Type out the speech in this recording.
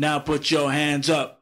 Now put your hands up.